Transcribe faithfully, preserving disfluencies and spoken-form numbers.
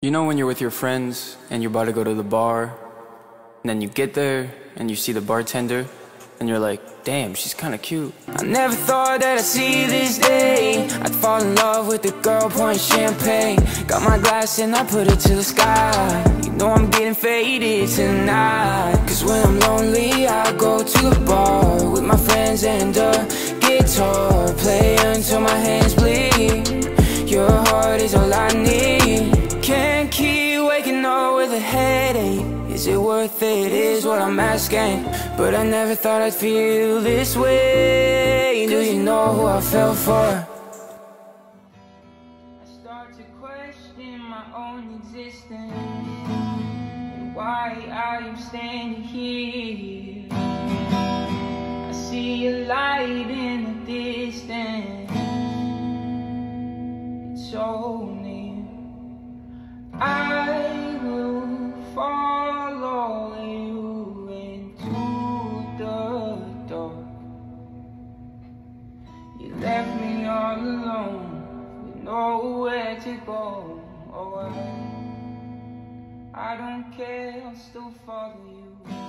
You know when you're with your friends and you're about to go to the bar, and then you get there and you see the bartender and you're like, damn, she's kind of cute. I never thought that I'd see this day. I'd fall in love with a girl pouring champagne. Got my glass and I put it to the sky. You know I'm getting faded tonight. Cause when I'm lonely I go to the bar with my friends and a guitar. Play until my hands bleed. Your heart is all I need. Can't keep waking up with a headache. Is it worth it? Is what I'm asking. But I never thought I'd feel this way. Do you know who I fell for? I start to question my own existence and why I am standing here. I see a light in the distance. It's so near. I will follow you into the dark. You left me all alone with nowhere to go. Oh, I, I don't care, I'll still follow you.